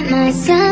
not myself.